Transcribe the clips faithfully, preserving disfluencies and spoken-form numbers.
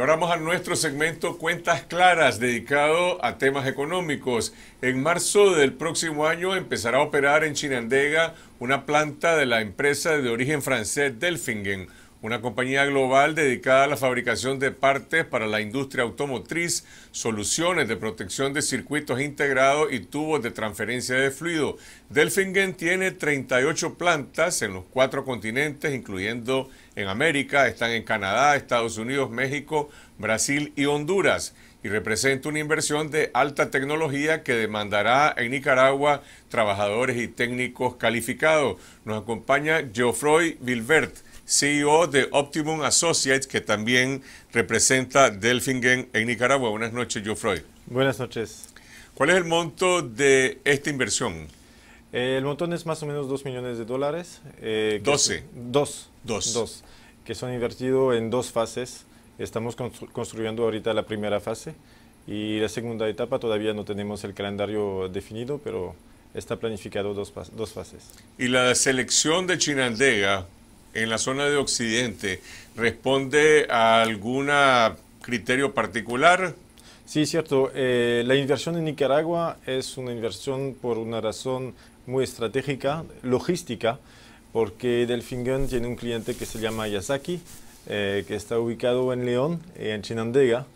ahora vamos a nuestro segmento Cuentas Claras, dedicado a temas económicos. En marzo del próximo año empezará a operar en Chinandega una planta de la empresa de origen francés Delfingen, una compañía global dedicada a la fabricación de partes para la industria automotriz, soluciones de protección de circuitos integrados y tubos de transferencia de fluido. Delfingen tiene treinta y ocho plantas en los cuatro continentes, incluyendo en América, están en Canadá, Estados Unidos, México, Brasil y Honduras, y representa una inversión de alta tecnología que demandará en Nicaragua trabajadores y técnicos calificados. Nos acompaña Geoffroy Vilbert, C E O de Opteamum Associates, que también representa Delfingen en Nicaragua. Buenas noches, Geoffroy. Buenas noches. ¿Cuál es el monto de esta inversión? Eh, el montón es más o menos dos millones de dólares. Eh, ¿doce? Dos. Dos. Dos. Que son invertidos en dos fases. Estamos constru construyendo ahorita la primera fase y la segunda etapa todavía no tenemos el calendario definido, pero está planificado dos, dos fases. Y la selección de Chinandega en la zona de Occidente, ¿responde a algún criterio particular? Sí, cierto. Eh, la inversión en Nicaragua es una inversión por una razón muy estratégica, logística, porque Delfingen tiene un cliente que se llama Yazaki, eh, que está ubicado en León, eh, en Chinandega,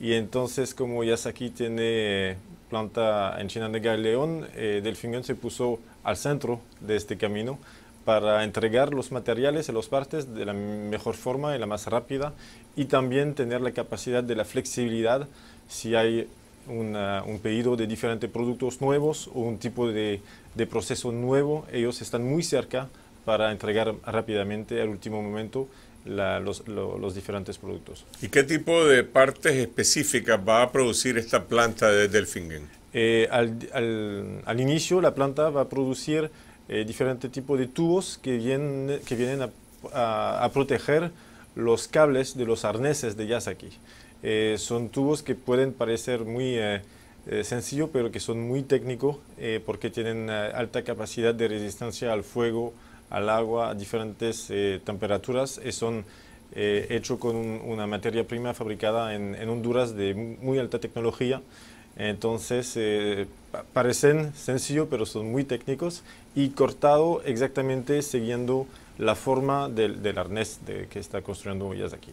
y entonces como Yazaki tiene eh, planta en Chinandega y León, eh, Delfingen se puso al centro de este camino para entregar los materiales y los partes de la mejor forma y la más rápida, y también tener la capacidad de la flexibilidad si hay una, un pedido de diferentes productos nuevos o un tipo de, de proceso nuevo. Ellos están muy cerca para entregar rápidamente al último momento la, los, lo, los diferentes productos. ¿Y qué tipo de partes específicas va a producir esta planta de Delfingen? Eh, al, al, al inicio la planta va a producir Eh, diferentes tipos de tubos que vienen, que vienen a, a, a proteger los cables de los arneses de Yazaki. Eh, son tubos que pueden parecer muy eh, eh, sencillos, pero que son muy técnicos eh, porque tienen eh, alta capacidad de resistencia al fuego, al agua, a diferentes eh, temperaturas, y son eh, hechos con un, una materia prima fabricada en, en Honduras de muy alta tecnología. Entonces, eh, pa parecen sencillos, pero son muy técnicos y cortado exactamente siguiendo la forma del, del arnés de, que está construyendo Yazaki.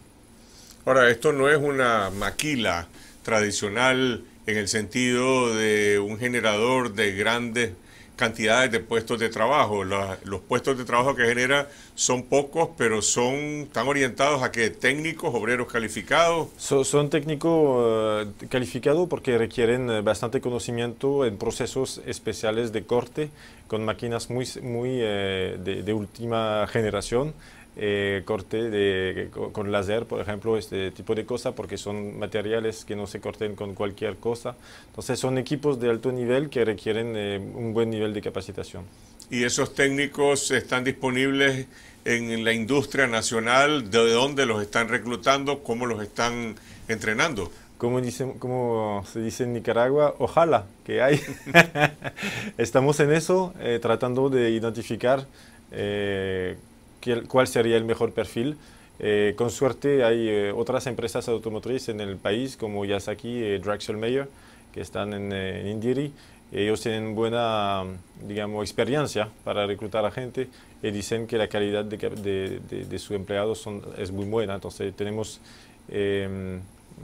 Ahora, esto no es una maquila tradicional en el sentido de un generador de grandes cantidades de puestos de trabajo. La, los puestos de trabajo que genera son pocos, pero son tan orientados a que técnicos, obreros calificados. So, son técnicos uh, calificados porque requieren bastante conocimiento en procesos especiales de corte con máquinas muy, muy eh, de, de última generación. Eh, corte de, con láser, por ejemplo, este tipo de cosas, porque son materiales que no se corten con cualquier cosa. Entonces son equipos de alto nivel que requieren eh, un buen nivel de capacitación. ¿Y esos técnicos están disponibles en la industria nacional? ¿De dónde los están reclutando? ¿Cómo los están entrenando? Como, dice, como se dice en Nicaragua, ojalá que hay. Estamos en eso, eh, tratando de identificar eh, cuál sería el mejor perfil. Eh, con suerte hay eh, otras empresas automotrices en el país como Yazaki y eh, Drexelmeyer, que están en, eh, en Indiri. Ellos tienen buena, digamos, experiencia para reclutar a gente y dicen que la calidad de, de, de, de sus empleados son, es muy buena. Entonces tenemos eh,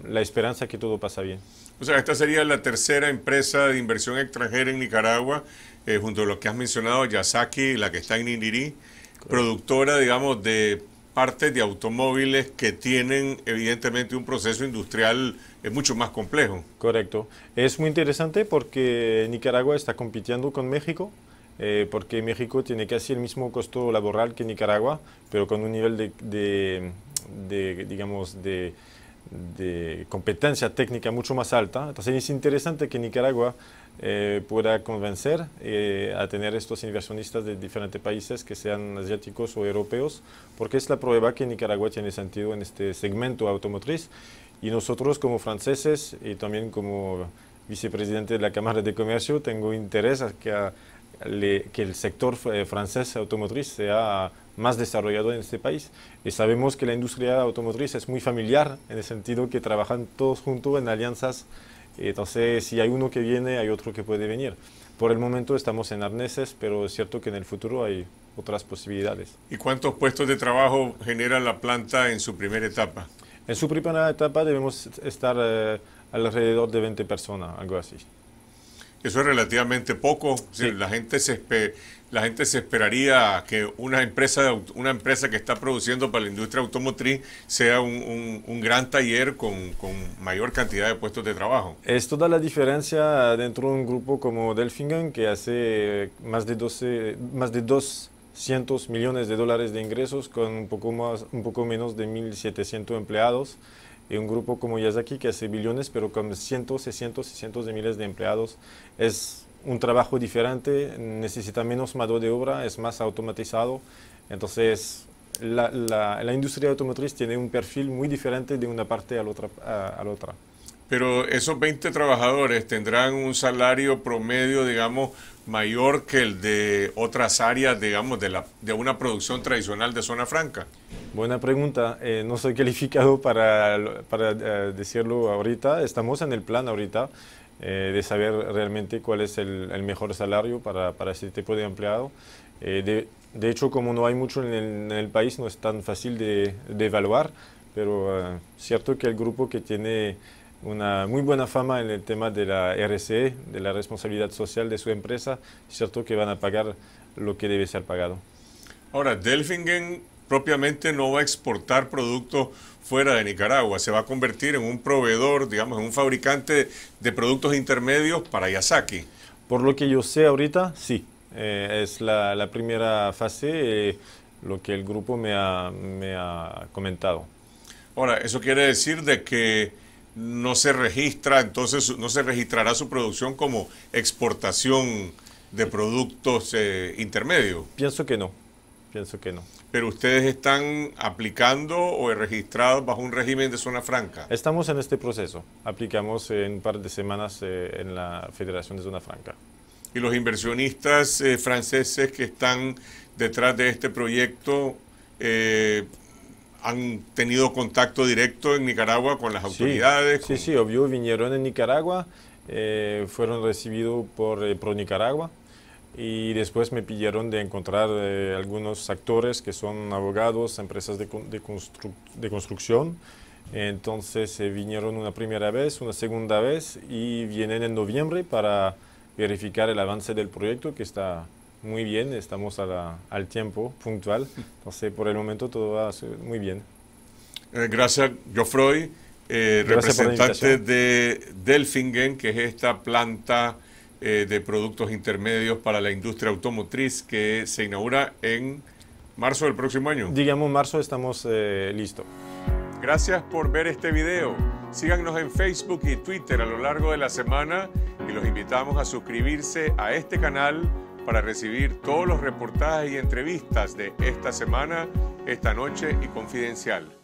la esperanza que todo pasa bien. O sea, esta sería la tercera empresa de inversión extranjera en Nicaragua, eh, junto a lo que has mencionado, Yazaki, la que está en Indiri. Productora, digamos, de partes de automóviles que tienen evidentemente un proceso industrial es mucho más complejo. Correcto. Es muy interesante porque Nicaragua está compitiendo con México, eh, porque México tiene casi el mismo costo laboral que Nicaragua, pero con un nivel de, de, de digamos, de, de competencia técnica mucho más alta. Entonces es interesante que Nicaragua Eh, pueda convencer eh, a tener estos inversionistas de diferentes países, que sean asiáticos o europeos, porque es la prueba que Nicaragua tiene sentido en este segmento automotriz. Y nosotros como franceses y también como vicepresidente de la Cámara de Comercio tengo interés a que, a, le, que el sector eh, francés automotriz sea más desarrollado en este país. Y sabemos que la industria automotriz es muy familiar, en el sentido que trabajan todos juntos en alianzas. Entonces, si hay uno que viene, hay otro que puede venir. Por el momento estamos en arneses, pero es cierto que en el futuro hay otras posibilidades. ¿Y cuántos puestos de trabajo genera la planta en su primera etapa? En su primera etapa debemos estar eh, alrededor de veinte personas, algo así. Eso es relativamente poco. Sí. La gente se espe- la gente se esperaría que una empresa, de una empresa que está produciendo para la industria automotriz sea un, un, un gran taller con, con mayor cantidad de puestos de trabajo. Es toda la diferencia dentro de un grupo como Delfingen, que hace más de, doce, más de doscientos millones de dólares de ingresos con un poco, más, un poco menos de mil setecientos empleados. Y un grupo como Yazaki que hace billones, pero con cientos y cientos y cientos de miles de empleados. Es un trabajo diferente, necesita menos mano de obra, es más automatizado. Entonces, la, la, la industria automotriz tiene un perfil muy diferente de una parte a la otra. A, a la otra. Pero esos veinte trabajadores tendrán un salario promedio, digamos, mayor que el de otras áreas, digamos, de, la, de una producción tradicional de zona franca. Buena pregunta. Eh, no soy calificado para, para uh, decirlo ahorita. Estamos en el plan ahorita eh, de saber realmente cuál es el, el mejor salario para, para ese tipo de empleado. Eh, de, de hecho, como no hay mucho en el, en el país, no es tan fácil de, de evaluar, pero uh, cierto que el grupo que tiene una muy buena fama en el tema de la R C E, de la responsabilidad social de su empresa, cierto que van a pagar lo que debe ser pagado. Ahora, Delfingen propiamente no va a exportar productos fuera de Nicaragua, se va a convertir en un proveedor, digamos, en un fabricante de productos intermedios para Yazaki. Por lo que yo sé ahorita, sí, eh, es la, la primera fase, eh, lo que el grupo me ha, me ha comentado. Ahora, eso quiere decir de que no se registra, entonces no se registrará su producción como exportación de productos eh, intermedios. Pienso que no, pienso que no. Pero ustedes están aplicando o registrados bajo un régimen de zona franca. Estamos en este proceso, aplicamos en un par de semanas eh, en la Federación de Zona Franca. Y los inversionistas eh, franceses que están detrás de este proyecto, eh, ¿han tenido contacto directo en Nicaragua con las autoridades? Sí, con... sí, sí, obvio, vinieron en Nicaragua, eh, fueron recibidos por eh, ProNicaragua y después me pidieron de encontrar eh, algunos actores que son abogados, empresas de, de, constru de construcción. Entonces eh, vinieron una primera vez, una segunda vez y vienen en noviembre para verificar el avance del proyecto que está... Muy bien, estamos a la, al tiempo puntual, entonces por el momento todo va muy bien. Eh, gracias, Geoffroy, eh, gracias representante de Delfingen, que es esta planta eh, de productos intermedios para la industria automotriz que se inaugura en marzo del próximo año. Digamos marzo, estamos eh, listos. Gracias por ver este video. Síganos en Facebook y Twitter a lo largo de la semana y los invitamos a suscribirse a este canal para recibir todos los reportajes y entrevistas de esta semana, esta noche y Confidencial.